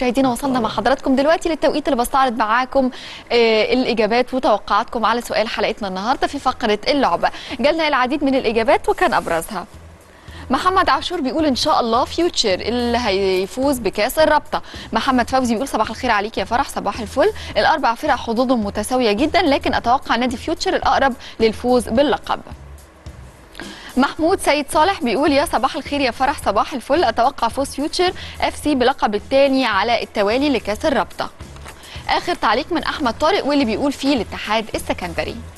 مشاهدينا وصلنا مع حضراتكم دلوقتي للتوقيت اللي بستعرض معاكم الاجابات وتوقعاتكم على سؤال حلقتنا النهارده في فقره اللعبه. جالنا العديد من الاجابات وكان ابرزها محمد عاشور بيقول ان شاء الله فيوتشر اللي هيفوز بكاس الرابطه. محمد فوزي بيقول صباح الخير عليك يا فرح، صباح الفل. الاربع فرق حظوظهم متساويه جدا، لكن اتوقع نادي فيوتشر الاقرب للفوز باللقب. محمود سيد صالح بيقول يا صباح الخير يا فرح، صباح الفل. اتوقع فوز فيوتشر اف سي بلقب الثاني على التوالي لكاس الرابطه. اخر تعليق من احمد طارق واللي بيقول فيه الاتحاد السكندري.